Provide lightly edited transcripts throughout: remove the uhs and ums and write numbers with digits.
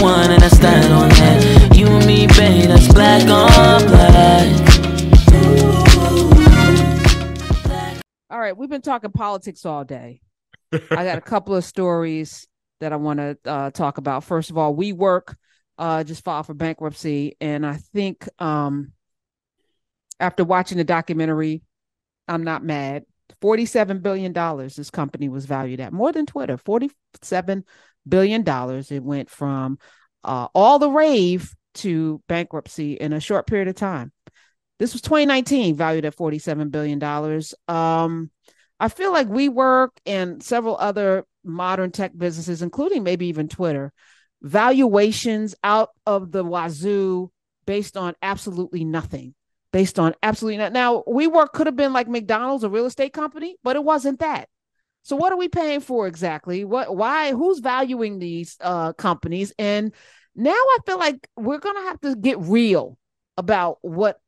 one and I stand on that. You and me, babe, that's black on black. All right, we've been talking politics all day. I got a couple of stories that I want to talk about. First of all, WeWork just filed for bankruptcy. And I think after watching the documentary, I'm not mad. $47 billion this company was valued at, more than Twitter, $47 billion. It went from all the rave to bankruptcy in a short period of time. This was 2019, valued at $47 billion. I feel like WeWork and several other modern tech businesses, including maybe even Twitter, valuations out of the wazoo based on absolutely nothing. Now, WeWork could have been like McDonald's, a real estate company, but it wasn't that. So what are we paying for exactly? Why? Who's valuing these companies? And now I feel like we're going to have to get real about what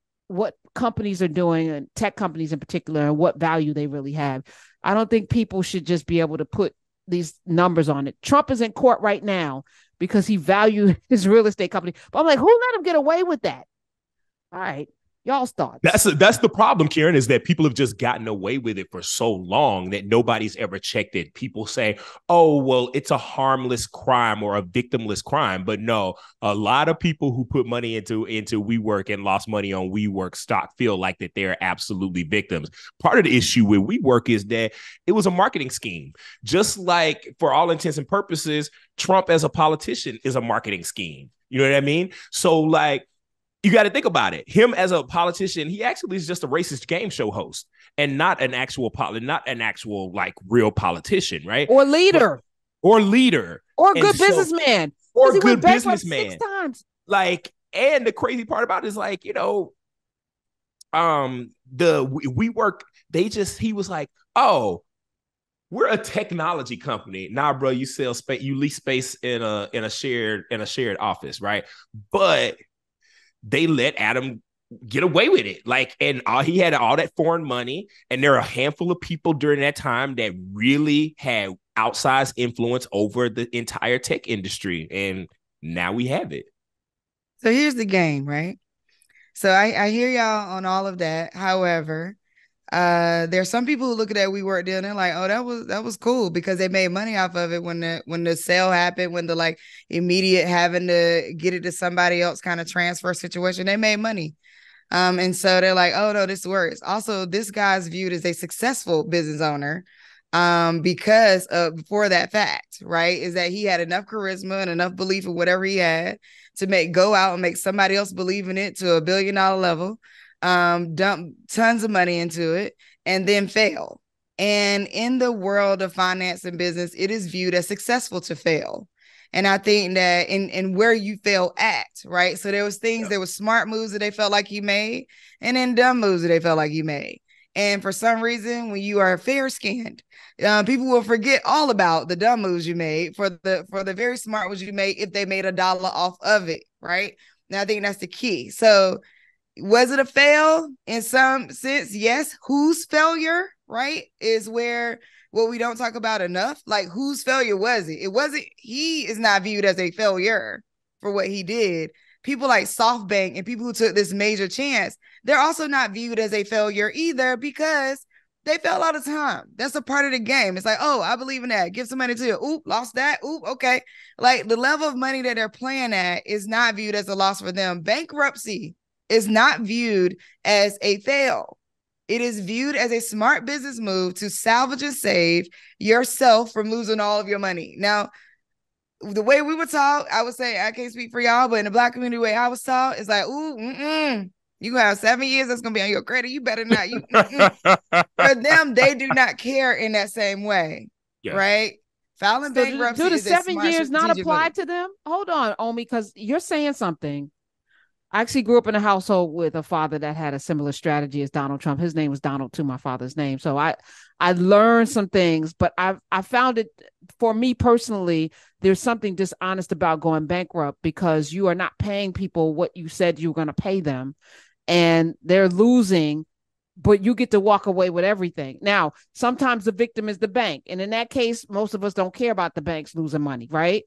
companies are doing, and tech companies in particular, and what value they really have. I don't think people should just be able to put these numbers on it. Trump is in court right now because he valued his real estate company. But I'm like, who let him get away with that? All right. Y'all's thoughts. That's the problem, Karen, is that people have just gotten away with it for so long that nobody's ever checked it. People say, oh, well, it's a harmless crime or a victimless crime. But no, a lot of people who put money into WeWork and lost money on WeWork stock feel like that they're absolutely victims. Part of the issue with WeWork is that it was a marketing scheme. Just like, for all intents and purposes, Trump as a politician is a marketing scheme. You know what I mean? So like, you got to think about it. Him as a politician, he actually is just a racist game show host and not an actual like real politician, right? Or leader. Or a good businessman. Or a good businessman. 6 times. Like, and the crazy part about it is like, you know, WeWork, he was like, oh, we're a technology company. Nah, bro, you sell space, you lease space in a shared office, right? But they let Adam get away with it. Like, and he had all that foreign money. And there are a handful of people during that time that really had outsized influence over the entire tech industry. And now we have it. So here's the game, right? So I hear y'all on all of that. However, there are some people who look at that WeWork deal and they're like, oh, that was cool because they made money off of it when the sale happened, when the like immediate having to get it to somebody else kind of transfer situation, they made money. And so they're like, oh no, this works. Also, this guy's viewed as a successful business owner because for that fact, right, is that he had enough charisma and enough belief in whatever he had to go out and make somebody else believe in it to $1 billion level. Dump tons of money into it and then fail. And in the world of finance and business, it is viewed as successful to fail. And I think that in where you fail at, right? So there was things, there was smart moves that they felt like he made and then dumb moves that they felt like he made. And for some reason, when you are fair-skinned, people will forget all about the dumb moves you made for the very smart ones you made if they made $1 off of it, right? And I think that's the key. So was it a fail in some sense? Yes. Whose failure, right, is where what we don't talk about enough. Like, whose failure was it? It wasn't, he is not viewed as a failure for what he did. People like SoftBank and people who took this major chance, they're also not viewed as a failure either because they fail all the time. That's a part of the game. It's like, oh, I believe in that. Give some money to you. Oop, lost that. Oop, okay. Like, the level of money that they're playing at is not viewed as a loss for them. Bankruptcy is not viewed as a fail. It is viewed as a smart business move to salvage and save yourself from losing all of your money. Now, the way we were taught, I would say, I can't speak for y'all, but in the Black community, the way I was taught, it's like, ooh, mm-mm. You have 7 years, that's going to be on your credit. You better not. For them, they do not care in that same way, yeah. Right? Filing bankruptcy. Do the 7 years not apply to them? Hold on, Omi, because you're saying something. I actually grew up in a household with a father that had a similar strategy as Donald Trump. His name was Donald to my father's name. So I learned some things, but I found it, for me personally, there's something dishonest about going bankrupt because you are not paying people what you said you were going to pay them and they're losing, but you get to walk away with everything. Now, sometimes the victim is the bank. And in that case, most of us don't care about the banks losing money, right?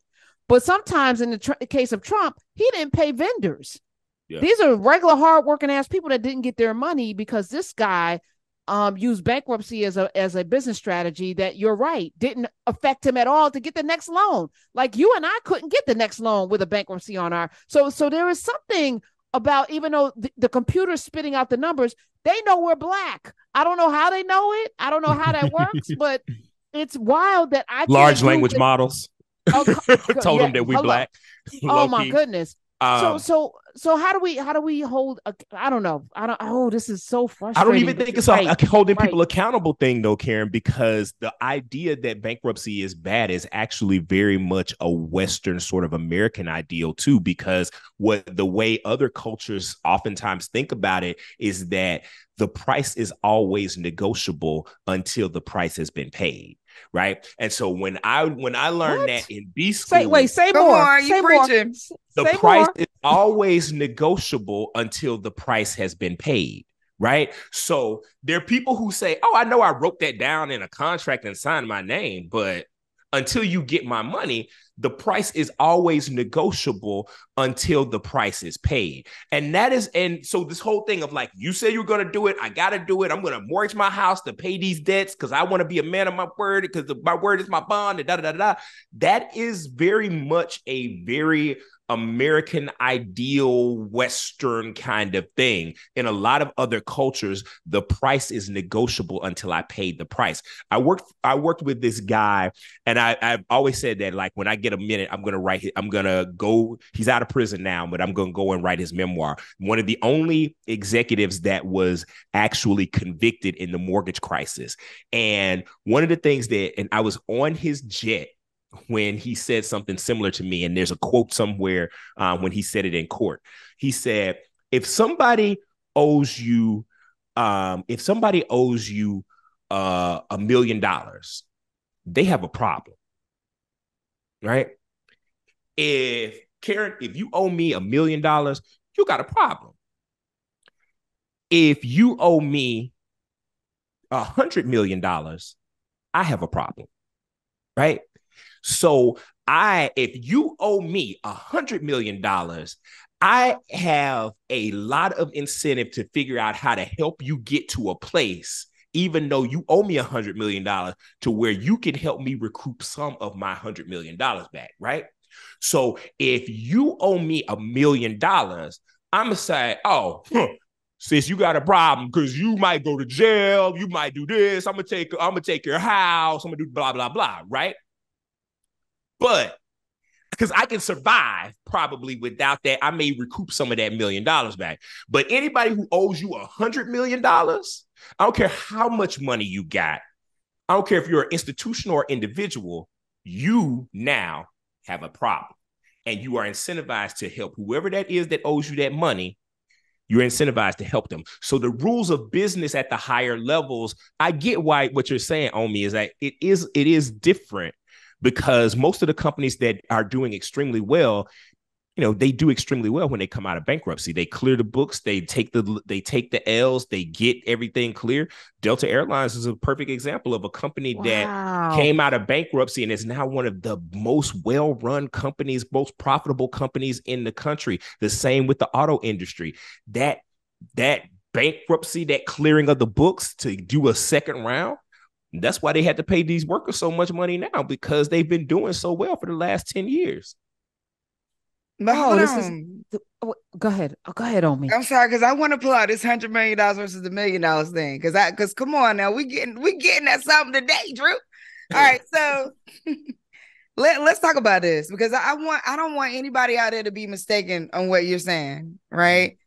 But sometimes in the case of Trump, he didn't pay vendors. Yeah. These are regular hardworking ass people that didn't get their money because this guy used bankruptcy as a business strategy that, you're right, didn't affect him at all to get the next loan. Like you and I couldn't get the next loan with a bankruptcy on our. So there is something about, even though the computer's spitting out the numbers, they know we're black. I don't know how they know it. I don't know how that works, but it's wild that I large language models. Told them that we black. Oh my goodness. So how do we hold? I don't know. Oh, this is so frustrating. I don't even think it's a holding people accountable thing, though, Karen, because the idea that bankruptcy is bad is actually very much a Western sort of American ideal too. Because the way other cultures oftentimes think about it is that the price is always negotiable until the price has been paid. Right. And so when I learned that in B school, the price is always negotiable until the price has been paid. Right. So there are people who say, oh, I know I wrote that down in a contract and signed my name, but until you get my money, the price is always negotiable until the price is paid. And so this whole thing of like, you said you were going to do it. I got to do it. I'm going to mortgage my house to pay these debts because I want to be a man of my word, because my word is my bond. And that is very much a very American ideal Western kind of thing. In a lot of other cultures, the price is negotiable until I paid the price. I worked with this guy, and I've always said that, like, when I get a minute, he's out of prison now, but I'm going to go and write his memoir. One of the only executives that was actually convicted in the mortgage crisis. And one of the things and I was on his jet when he said something similar to me, and there's a quote somewhere when he said it in court. He said, if somebody owes you $1 million, they have a problem, right? If Karen, if you owe me $1 million, you got a problem. If you owe me $100 million, I have a problem, right? So if you owe me $100 million, I have a lot of incentive to figure out how to help you get to a place, even though you owe me $100 million, to where you can help me recoup some of my $100 million back. Right. So if you owe me $1 million, I'm going to say, since you got a problem, because you might go to jail. You might do this. I'm going to take your house. I'm going to do blah, blah, blah. Right. But because I can survive probably without that, I may recoup some of that $1 million back. But anybody who owes you $100 million, I don't care how much money you got. I don't care if you're an institution or individual, you now have a problem, and you are incentivized to help whoever that is that owes you that money. You're incentivized to help them. So the rules of business at the higher levels, I get why what you're saying, Omi, is that it is different. Because most of the companies that are doing extremely well, you know, they do extremely well when they come out of bankruptcy. They clear the books. They take the L's. They get everything clear. Delta Airlines is a perfect example of a company that came out of bankruptcy and is now one of the most well-run companies, most profitable companies in the country. The same with the auto industry. That bankruptcy, that clearing of the books to do a second round, that's why they had to pay these workers so much money now, because they've been doing so well for the last 10 years. Go ahead, Omi. I'm sorry, because I want to pull out this $100 million versus the $1 million thing. Because come on now, we getting at something today, Drew. All right, so let's talk about this, because I don't want anybody out there to be mistaken on what you're saying, right?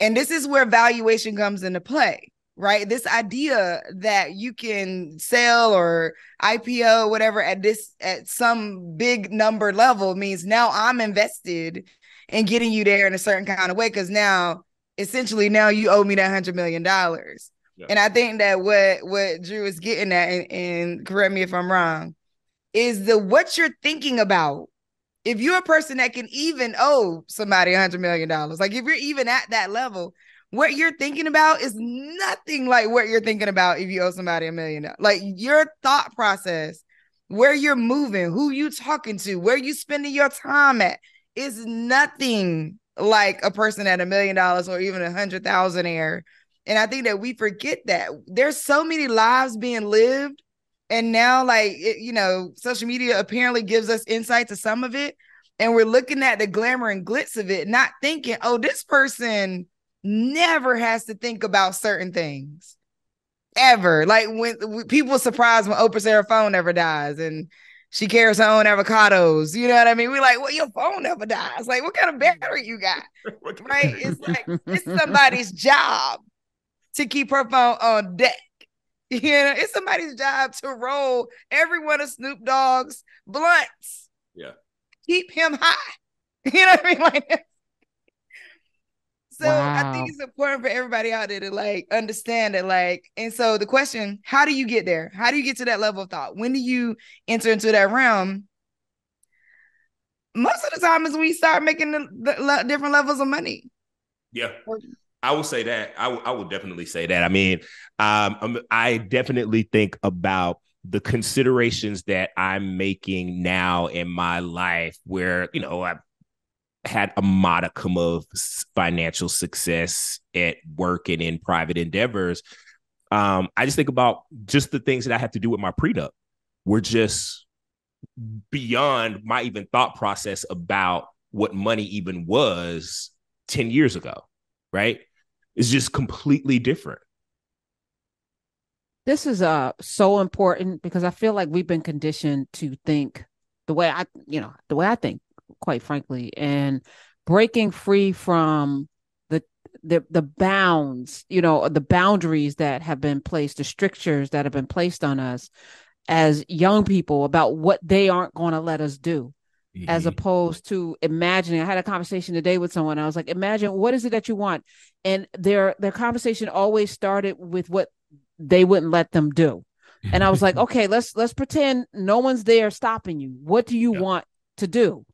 And this is where valuation comes into play. Right. This idea that you can sell or IPO, whatever, at some big number level means now I'm invested in getting you there in a certain kind of way, because now essentially now you owe me that $100 million. Yeah. And I think that what Drew is getting at, and correct me if I'm wrong, is what you're thinking about. If you're a person that can even owe somebody $100 million, like if you're even at that level, what you're thinking about is nothing like what you're thinking about if you owe somebody $1 million. Like your thought process where you're moving, who you talking to, where you spending your time at. It's nothing like a person at $1 million or even $100,000 And I think that we forget that there's so many lives being lived. And now, like, it, you know, social media apparently gives us insight to some of it. And we're looking at the glamour and glitz of it, not thinking, oh, this person never has to think about certain things ever. Like when people are surprised when Oprah said her phone never dies and she carries her own avocados. You know what I mean? We're like, well, your phone never dies. Like, what kind of battery you got? Right? It's like, it's somebody's job to keep her phone on deck. You know, it's somebody's job to roll every one of Snoop Dogg's blunts. Yeah. Keep him high. You know what I mean? Like, so wow. I think it's important for everybody out there to like understand it. Like, and so the question, how do you get there? How do you get to that level of thought? When do you enter into that realm? Most of the time is when you start making the different levels of money. Yeah. I will say that. I will definitely say that. I mean, I definitely think about the considerations that I'm making now in my life where, you know, I've had a modicum of financial success at work and in private endeavors. I just think about just the things that I have to do with my prenup were just beyond my even thought process about what money even was 10 years ago, right? It's just completely different. This is so important because I feel like we've been conditioned to think the way I think, quite frankly, and breaking free from the bounds, you know, the boundaries that have been placed, the strictures that have been placed on us as young people about what they aren't going to let us do. Mm-hmm. As opposed to imagining, I had a conversation today with someone. I was like, imagine what is it that you want? And their conversation always started with what they wouldn't let them do. And I was like, okay, let's pretend no one's there stopping you. What do you want to do?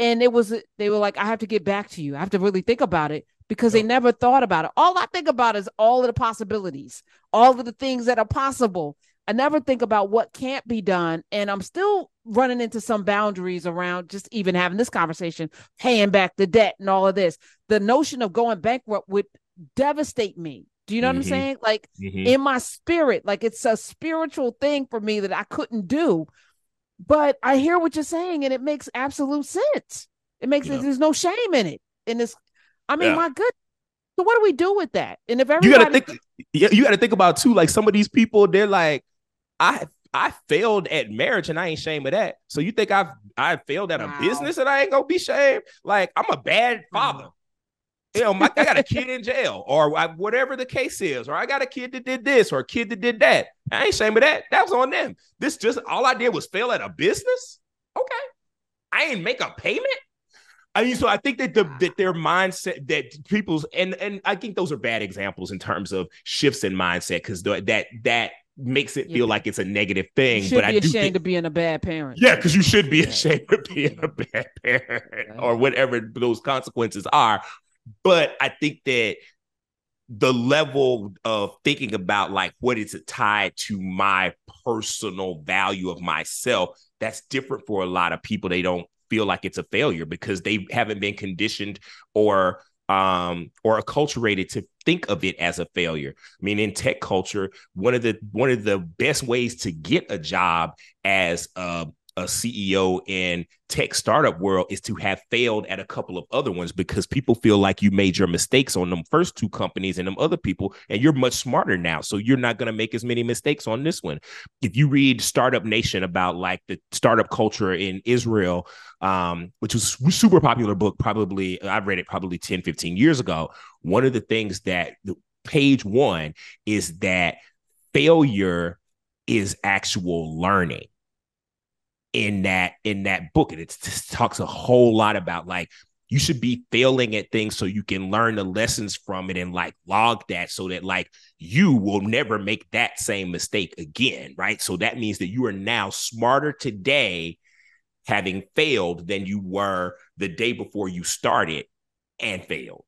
And they were like, I have to get back to you. I have to really think about it because they never thought about it. All I think about is all of the possibilities, all of the things that are possible. I never think about what can't be done. And I'm still running into some boundaries around just even having this conversation, paying back the debt and all of this. The notion of going bankrupt would devastate me. Do you know what I'm saying? Like in my spirit, like it's a spiritual thing for me that I couldn't do, but I hear what you're saying and it makes absolute sense. It makes it, there's no shame in it. And it's, I mean, my goodness. So what do we do with that? And if everybody, you got to think about too, like some of these people, they're like, I failed at marriage and I ain't ashamed of that. So you think I failed at a business and I ain't gonna be ashamed? Like I'm a bad father. You know, I got a kid in jail or whatever the case is, or I got a kid that did this or a kid that did that. I ain't ashamed of that. That was on them. This just all I did was fail at a business. Okay. I ain't make a payment. I mean, so I think that their mindset that people's and I think those are bad examples in terms of shifts in mindset because that makes it feel like it's a negative thing. You should be ashamed of being a bad parent. Yeah, because you should be ashamed of being a bad parent or whatever those consequences are. But I think that the level of thinking about like what is it tied to my personal value of myself, that's different for a lot of people. They don't feel like it's a failure because they haven't been conditioned or acculturated to think of it as a failure. I mean, in tech culture, one of the best ways to get a job as a CEO in tech startup world is to have failed at a couple of other ones because people feel like you made your mistakes on them first two companies and them other people, and you're much smarter now. So you're not going to make as many mistakes on this one. If you read Startup Nation about like the startup culture in Israel, which was a super popular book, probably I read it probably 10, 15 years ago. One of the things that page one is that failure is actual learning. In that book, and it just talks a whole lot about like you should be failing at things so you can learn the lessons from it and like log that so that like you will never make that same mistake again, right? So that means that you are now smarter today having failed than you were the day before you started and failed.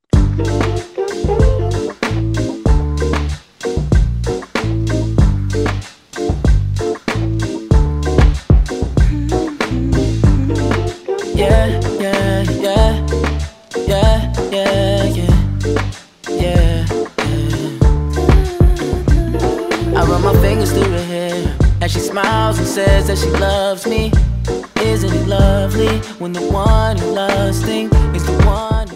she smiles and says that she loves me. Isn't it lovely when the one who loves things is the one